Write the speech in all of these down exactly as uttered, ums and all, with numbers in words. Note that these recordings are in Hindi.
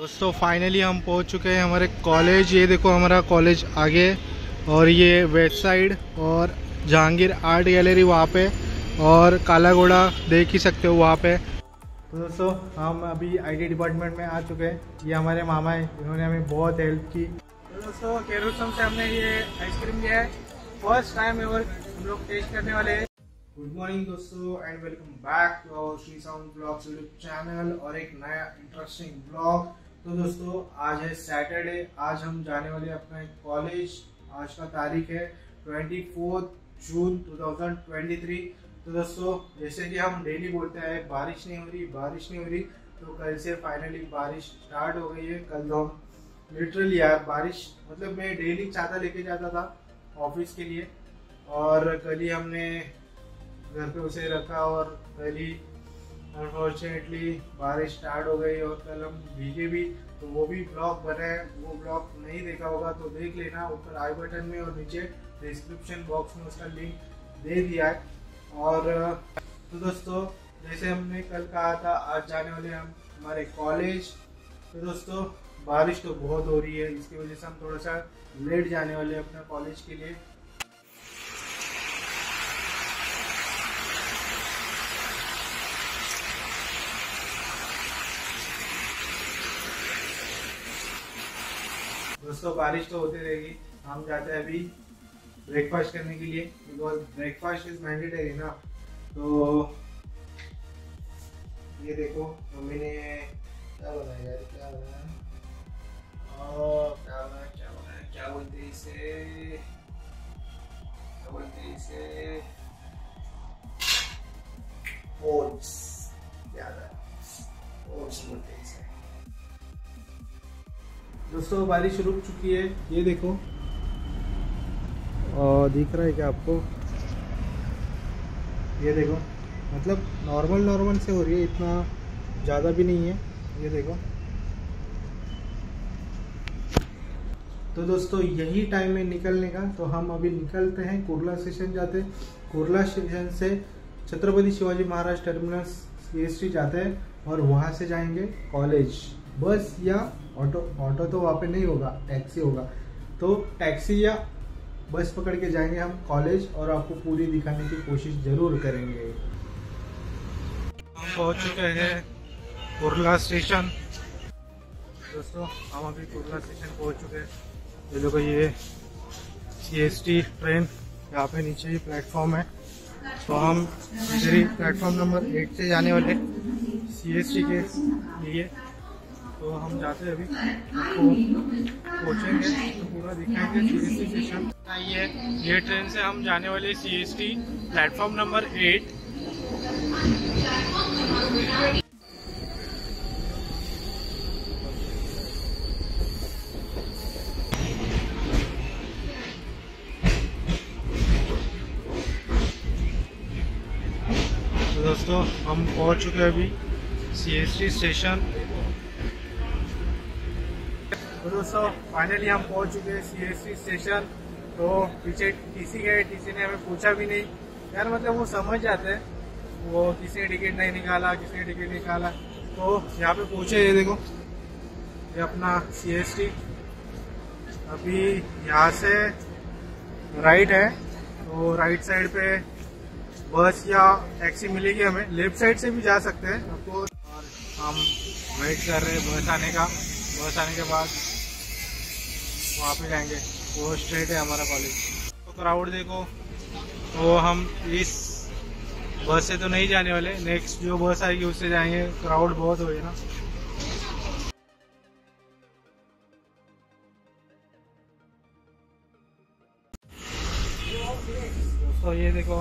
दोस्तों फाइनली हम पहुंच चुके हैं हमारे कॉलेज। ये देखो हमारा कॉलेज आगे और ये वेस्ट साइड और जहांगीर आर्ट गैलरी वहाँ पे और काला घोड़ा देख ही सकते हो वहाँ पे। तो दोस्तों हम अभी आईटी डिपार्टमेंट में आ चुके हैं। ये हमारे मामा है, इन्होंने हमें बहुत हेल्प की। तो दोस्तों के रुस्तम से हमने ये आइसक्रीम लिया है, फर्स्ट टाइम एवर हम लोग टेस्ट करने वाले हैं। गुड मॉर्निंग दोस्तों and welcome back to our Shri sound blogs YouTube channel और एक नया इंटरेस्टिंग ब्लॉग। तो दोस्तों आज है सैटरडे, आज हम जाने वाले अपना एक कॉलेज। आज का तारीख है चौबीस जून दो हज़ार तेईस। तो दोस्तों जैसे कि हम डेली बोलते हैं बारिश नहीं हो रही बारिश नहीं हो रही, तो कल से फाइनली बारिश स्टार्ट हो गई है। कल तो हम लिटरली यार बारिश मतलब मैं डेली छाता लेके जाता था ऑफिस के लिए और कल ही हमने घर पे उसे रखा और कल ही अनफॉर्चुनेटली बारिश स्टार्ट हो गई और कल हम भीगे भी। तो वो भी ब्लॉग बने हैं, वो ब्लॉग नहीं देखा होगा तो देख लेना। ऊपर आई बटन में और नीचे डिस्क्रिप्शन बॉक्स में उसका लिंक दे दिया है। और तो दोस्तों जैसे हमने कल कहा था आज जाने वाले हम हमारे कॉलेज। तो दोस्तों बारिश तो बहुत हो रही है, इसकी वजह से हम थोड़ा सा लेट जाने वाले अपने कॉलेज के लिए। दोस्तों बारिश तो होती रहेगी, हम जाते हैं अभी ब्रेकफास्ट करने के लिए बिकॉज ब्रेकफास्ट इज मैंडेटरी ना। तो ये देखो मम्मी ने क्या बनाया यार, क्या बनाया और क्या बनाया क्या बनाया क्या बोलते हैं इसे क्या बोलते हैं इसे ओट्स ज़्यादा ओट्स बोलते हैं इसे। दोस्तों बारिश रुक चुकी है, ये देखो और दिख रहा है क्या आपको, ये देखो मतलब नॉर्मल नॉर्मल से हो रही है, इतना ज़्यादा भी नहीं है। ये देखो तो दोस्तों यही टाइम है निकलने का, तो हम अभी निकलते हैं कुर्ला स्टेशन जाते हैं। कुर्ला स्टेशन से छत्रपति शिवाजी महाराज टर्मिनस सीएसटी जाते हैं और वहाँ से जाएंगे कॉलेज। बस या ऑटो, ऑटो तो वहाँ पे नहीं होगा, टैक्सी होगा। तो टैक्सी या बस पकड़ के जाएंगे हम कॉलेज और आपको पूरी दिखाने की कोशिश ज़रूर करेंगे। हम पहुँच चुके हैं कुर्ला स्टेशन। दोस्तों हम अभी कुर्ला स्टेशन पहुँच चुके हैं। ये देखो ये सीएसटी ट्रेन यहाँ पे नीचे ही प्लेटफॉर्म है, तो हम प्लेटफॉर्म नंबर एट से जाने वाले सीएसटी के लिए। तो हम जाते हैं अभी पहुँचेंगे तो पूरा दिखाएंगे सीएसटी स्टेशन। ये ये ट्रेन से हम जाने वाले सीएसटी प्लेटफॉर्म नंबर एट। तो दोस्तों हम पहुँच चुके हैं अभी सीएसटी स्टेशन। तो दोस्तों फाइनली हम पहुंच चुके हैं सीएसटी स्टेशन। तो पीछे टीसी गए, टीसी ने हमें पूछा भी नहीं यार, मतलब वो समझ जाते हैं। वो किसी ने टिकट नहीं निकाला किसी ने टिकट निकाला तो यहाँ पे पूछे। ये देखो ये अपना सीएसटी अभी यहाँ से राइट है, तो राइट साइड पे बस या टैक्सी मिलेगी हमें। लेफ्ट साइड से भी जा सकते हैं आपको। और हम वेट कर रहे हैं बस आने का, बस आने के बाद वहाँ पे जाएंगे, वो स्ट्रेट है हमारा कॉलेज। तो क्राउड देखो, तो हम इस बस से तो नहीं जाने वाले, नेक्स्ट जो बस आएगी उससे जाएंगे। क्राउड बहुत हो गया ना। तो ये देखो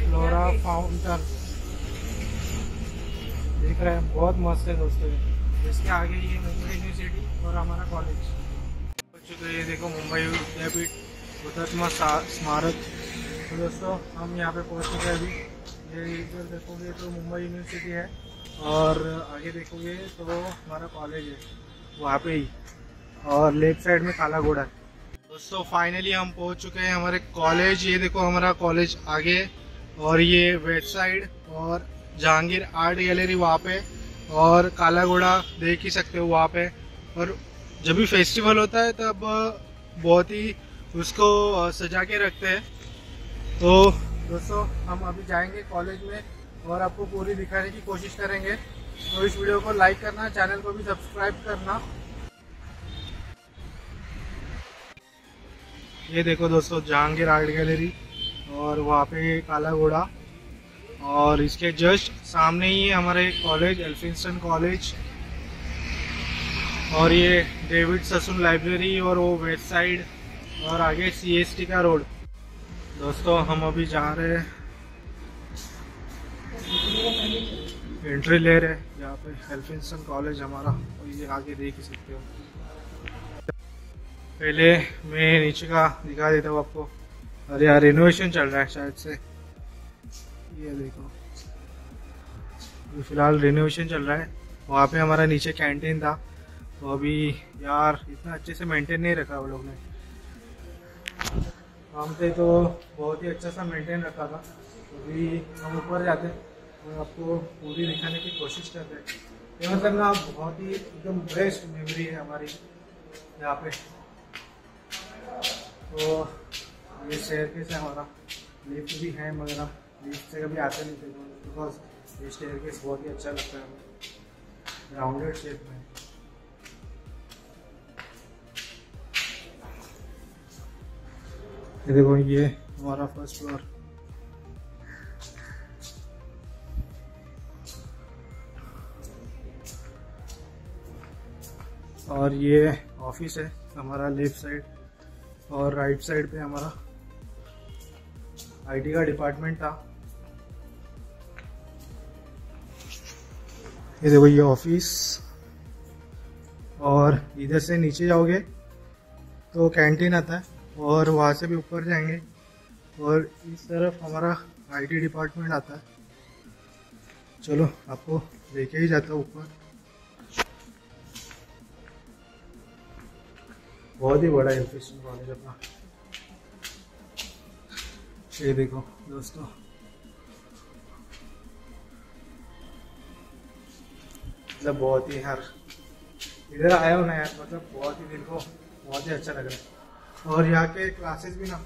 फ्लोरा फाउंटेन देख रहे हैं, बहुत मस्त है दोस्तों। इसके आगे ये मुंबई यूनिवर्सिटी और हमारा कॉलेज। तो ये देखो मुंबई विद्यापीठ हुतात्मा स्मारक। तो दोस्तों हम यहाँ पे पहुँच चुके हैं अभी। ये इधर देखोगे तो मुंबई यूनिवर्सिटी है और आगे देखोगे तो हमारा कॉलेज है वहाँ पे ही, और लेफ्ट साइड में काला घोड़ा है। दोस्तों फाइनली हम पहुँच चुके हैं हमारे कॉलेज। ये देखो हमारा कॉलेज आगे और ये वेस्ट साइड और जहांगीर आर्ट गैलरी वहाँ पे और काला घोड़ा देख ही सकते हो वहाँ पे। और जब भी फेस्टिवल होता है तब बहुत ही उसको सजा के रखते हैं। तो दोस्तों हम अभी जाएंगे कॉलेज में और आपको पूरी दिखाने की कोशिश करेंगे। तो इस वीडियो को लाइक करना, चैनल को भी सब्सक्राइब करना। ये देखो दोस्तों जहांगीर आर्ट गैलरी और वहाँ पे काला घोड़ा और इसके जस्ट सामने ही है हमारे कॉलेज एल्फिंस्टन कॉलेज। और ये डेविड ससून लाइब्रेरी और वो वेस्ट साइड और आगे सीएसटी का रोड। दोस्तों हम अभी जा रहे हैं, एंट्री ले रहे हैं यहाँ पे एल्फिंस्टन कॉलेज हमारा। और ये आगे देख सकते हो, पहले मैं नीचे का दिखा देता हूँ आपको। और यहाँ रिनोवेशन चल रहा है शायद से, ये देखो ये फिलहाल रिनोवेशन चल रहा है। वहाँ पे हमारा नीचे कैंटीन था, तो अभी यार इतना अच्छे से मेंटेन नहीं रखा वो लोग ने। हमसे तो बहुत ही अच्छा सा मेंटेन रखा था। अभी हम ऊपर जाते हैं और आपको पूरी दिखाने की कोशिश करते हैं। यहाँ तक ना बहुत ही एकदम बेस्ट मेमोरी है हमारी यहाँ पे। तो ये शहर के से हमारा लिफ्ट भी है, मगर हम लिफ्ट से कभी आते नहीं थे बिकॉज ये शहर केस बहुत ही अच्छा लगता है हमें, राउंडेड शेप में। ये देखो ये हमारा फर्स्ट फ्लोर। और ये ऑफिस है हमारा लेफ्ट साइड, और राइट साइड पे हमारा आईटी का डिपार्टमेंट था। ये देखो ये ऑफिस। और इधर से नीचे जाओगे तो कैंटीन आता है और वहाँ से भी ऊपर जाएंगे और इस तरफ हमारा आईटी डिपार्टमेंट आता है। चलो आपको लेके ही जाता हूँ ऊपर। बहुत ही बड़ा एल्फिंस्टन कॉलेज अपना। ये देखो दोस्तों मतलब बहुत ही यार इधर आया हो ना यार, मतलब बहुत ही दिल को बहुत ही अच्छा लग रहा है। और यहाँ के क्लासेस भी ना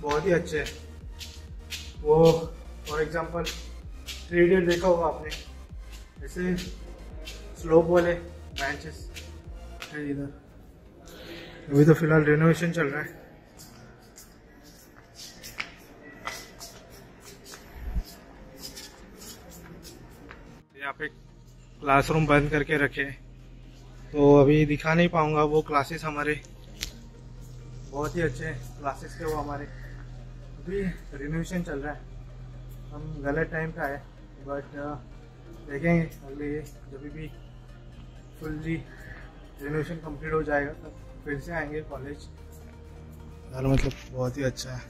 बहुत ही अच्छे हैं। वो फॉर एग्जांपल थ्री इडियट देखा होगा आपने, ऐसे स्लोप वाले बेंचेस है इधर। अभी तो फिलहाल रिनोवेशन चल रहा है। यहाँ पे क्लासरूम बंद करके रखे हैं तो अभी दिखा नहीं पाऊंगा वो क्लासेस हमारे। बहुत ही अच्छे क्लासेस थे वो हमारे। अभी रिनोवेशन चल रहा है, हम गलत टाइम पे आए, बट देखेंगे अगले जब भी फुल्ली रिनोवेशन कंप्लीट हो जाएगा तब फिर से आएंगे कॉलेज। यार मतलब बहुत ही अच्छा है।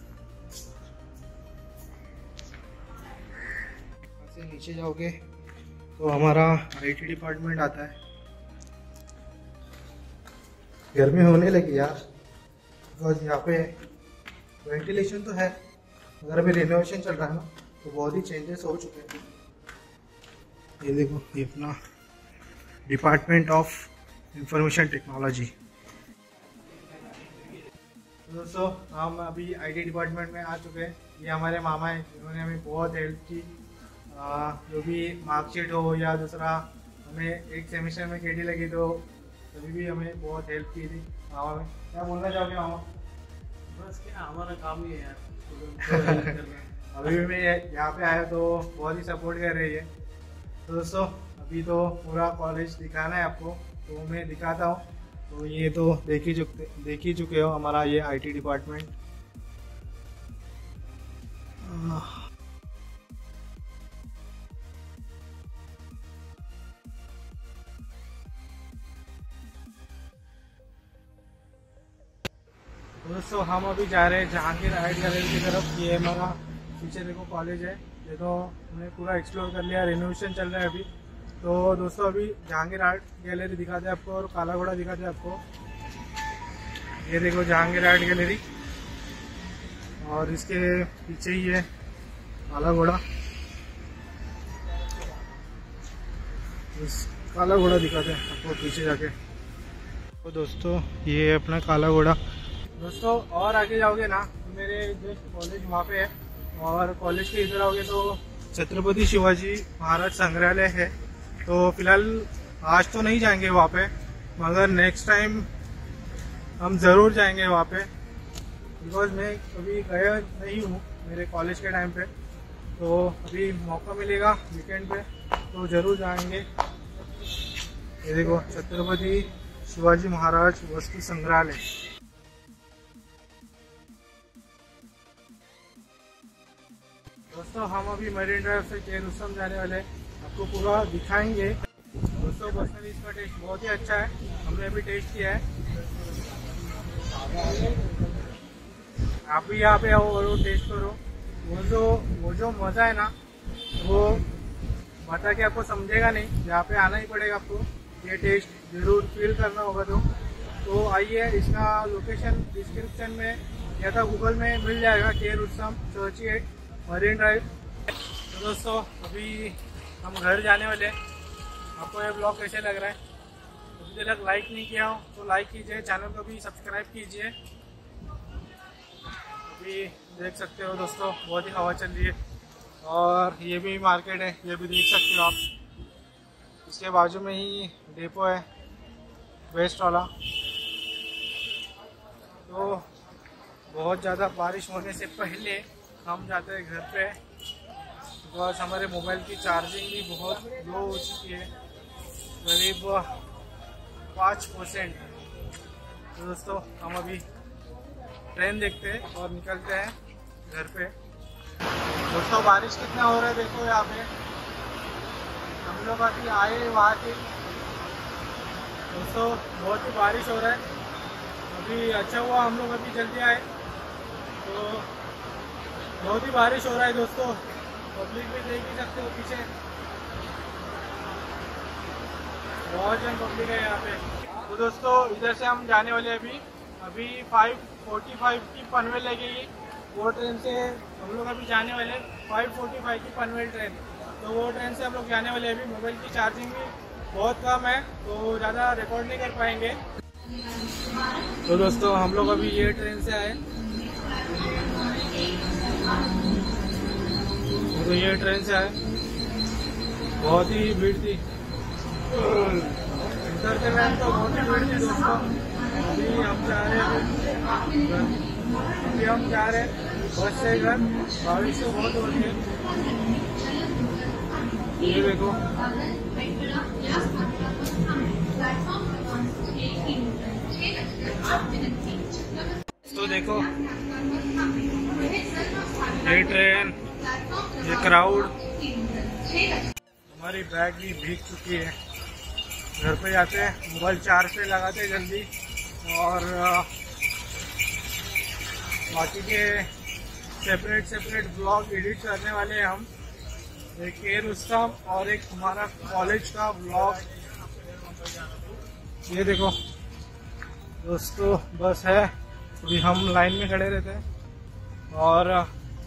यहाँ से नीचे जाओगे तो हमारा आईटी डिपार्टमेंट आता है। गर्मी होने लगी यार बिकॉज यहाँ पे वेंटिलेशन तो है, अगर अभी रिनोवेशन चल रहा है ना तो बहुत ही चेंजेस हो चुके हैं। ये देखो ये अपना डिपार्टमेंट ऑफ इंफॉर्मेशन टेक्नोलॉजी। दोस्तों हम अभी आईटी डिपार्टमेंट में आ चुके हैं। ये हमारे मामा हैं, इन्होंने हमें बहुत हेल्प की। आ, जो भी मार्कशीट हो या दूसरा हमें एक सेमेस्टर में केटी लगी तो तभी भी हमें बहुत हेल्प की थी मामा में। क्या बोलना चाहोगे मामा? बस क्या हमारा काम ही है यार तो अभी भी मैं यहाँ पे आया तो बहुत ही सपोर्ट कर रही है। तो दोस्तों अभी तो पूरा कॉलेज दिखाना है आपको तो मैं दिखाता हूँ। तो ये तो देख ही चुके देख ही चुके हो हमारा ये आईटी डिपार्टमेंट। दोस्तों हम अभी जा रहे हैं जहांगीर आर्ट गैलरी की तरफ। ये हमारा पीछे देखो कॉलेज है। ये तो हमने पूरा एक्सप्लोर कर लिया, रिनोवेशन चल रहा है अभी। तो दोस्तों अभी जहांगीर आर्ट गैलरी दिखाते हैं आपको और काला घोड़ा दिखाते हैं आपको। ये देखो जहांगीर आर्ट गैलरी और इसके पीछे ही है काला घोड़ा। काला घोड़ा दिखाते हैं आपको पीछे जाके। तो दोस्तों ये है अपना काला घोड़ा। दोस्तों और आगे जाओगे ना, मेरे जस्ट कॉलेज वहाँ पे है, और कॉलेज के इधर आओगे तो छत्रपति शिवाजी महाराज संग्रहालय है। तो फिलहाल आज तो नहीं जाएंगे वहाँ पे, मगर नेक्स्ट टाइम हम ज़रूर जाएंगे वहाँ पे, बिकॉज मैं कभी गया नहीं हूँ मेरे कॉलेज के टाइम पे। तो अभी मौका मिलेगा वीकेंड पे तो ज़रूर जाएंगे। ये देखो छत्रपति शिवाजी महाराज वस्तु संग्रहालय। दोस्तों हम अभी मरीन ड्राइव से के रुस्तम जाने वाले हैं, आपको पूरा दिखाएंगे। दोस्तों पर्सनली इसका टेस्ट बहुत ही अच्छा है, हमने अभी टेस्ट किया है। आप भी यहाँ पे आओ और वो टेस्ट करो, वो जो वो जो मज़ा है ना वो बता के आपको समझेगा नहीं, यहाँ पे आना ही पड़ेगा आपको, ये टेस्ट ज़रूर फील करना होगा। तो तो आइए, इसका लोकेशन डिस्क्रिप्शन में या तो गूगल में मिल जाएगा, के रुस्तम चर्चगेट मरीन ड्राइव। तो दोस्तों अभी हम घर जाने वाले हैं। आपको ये ब्लॉग कैसे लग रहा है? अभी तक लाइक नहीं किया हो तो लाइक कीजिए, चैनल को भी सब्सक्राइब कीजिए। अभी देख सकते हो दोस्तों बहुत ही हवा चल रही है, और ये भी मार्केट है, ये भी देख सकते हो आप। इसके बाजू में ही डेपो है वेस्ट वाला। तो बहुत ज़्यादा बारिश होने से पहले हम जाते हैं घर पे, बिकॉज हमारे मोबाइल की चार्जिंग भी बहुत लो हो चुकी है, करीब पाँच परसेंट। तो दोस्तों हम अभी ट्रेन देखते हैं और निकलते हैं घर पे। दोस्तों बारिश कितना हो रहा है देखो यहाँ पे। हम लोग अभी आए वहाँ के, दोस्तों बहुत ही बारिश हो रहा है अभी। अच्छा हुआ हम लोग अभी जल्दी आए, तो बहुत ही बारिश हो रहा है दोस्तों। पब्लिक भी देख ही सकते हो पीछे, बहुत जन पब्लिक है यहाँ पे। तो दोस्तों इधर से हम जाने वाले अभी अभी फाइव फोर्टी फाइव की पनवेल लगेगी, वो ट्रेन से हम लोग अभी जाने वाले। फाइव फोर्टी फाइव की पनवेल ट्रेन, तो वो ट्रेन से हम लोग जाने वाले अभी। मोबाइल की चार्जिंग भी बहुत कम है तो ज़्यादा रिकॉर्ड नहीं कर पाएंगे। तो दोस्तों हम लोग अभी ये ट्रेन से आए, तो ये ट्रेन से आए, बहुत ही भीड़ थी उतरते टाइम, तो बहुत ही भीड़ थी दोस्तों। अभी हम जा रहे हैं अभी हम जा रहे हैं बस से घर। बारिश तो बहुत हो रही है, ये देखो। तो देखो ये ट्रेन, ये क्राउड। हमारी बैग भी भीग चुकी है, घर पे जाते हैं, मोबाइल चार्ज पे लगाते हैं जल्दी, और बाकी के सेपरेट सेपरेट ब्लॉग एडिट करने वाले हैं हम। एक के रुस्तम और एक हमारा कॉलेज का ब्लॉग। ये देखो दोस्तों बस है, अभी हम लाइन में खड़े रहते हैं और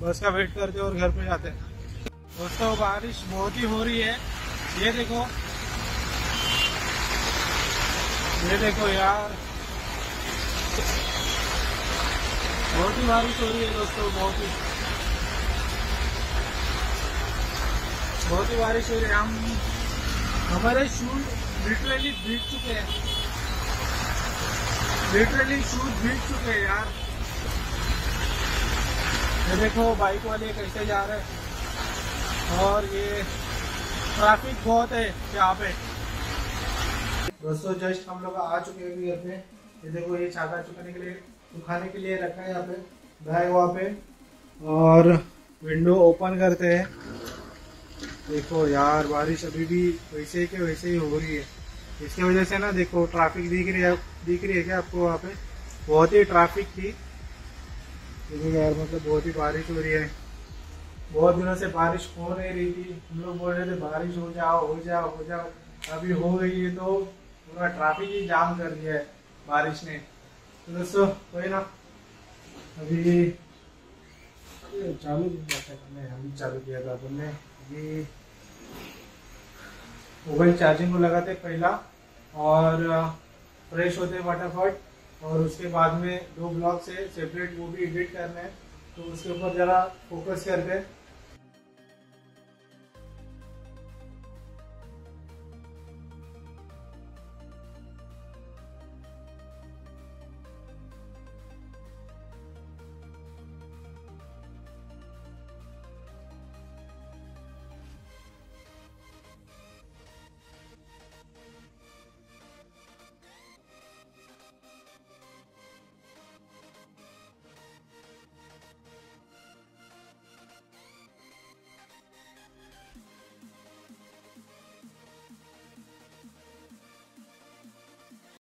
बस का वेट करते हैं और घर पे जाते हैं। दोस्तों बारिश बहुत ही हो रही है, ये देखो ये देखो यार, बहुत ही बारिश हो रही है दोस्तों, बहुत ही बहुत ही बारिश हो रही है। हम हमारे शूज लिटरली भीग चुके हैं, लिटरली शूज भीग चुके हैं यार। ये देखो बाइक वाले कैसे जा रहे हैं, और ये ट्रैफिक बहुत है यहाँ पे। दोस्तों जस्ट हम लोग आ चुके हैं घर पे। ये देखो ये छाता चुकाने के लिए सुखाने के लिए रखा है यहाँ पे, गाय वहाँ पे, और विंडो ओपन करते हैं। देखो यार बारिश अभी भी वैसे के वैसे ही हो रही है, इसकी वजह से ना देखो ट्रैफिक दिख रही है, दिख रही है क्या आपको? वहाँ पे बहुत ही ट्रैफिक थी। देखो यार मतलब बहुत ही बारिश हो रही है, बहुत दिनों से बारिश हो नहीं रही थी। हम लोग बोल रहे थे बारिश हो जाओ हो जाओ हो जाओ, अभी हो गई है, तो पूरा ट्रैफिक ही जाम कर दिया है बारिश ने। तो दोस्तों कोई ना, अभी चालू किया था हमने, अभी चालू किया था तुमने, अभी मोबाइल चार्जिंग को लगाते पहला और फ्रेश होते फटाफट, और उसके बाद में दो ब्लॉक से सेपरेट वो भी एडिट करना है, तो उसके ऊपर ज़रा फोकस करते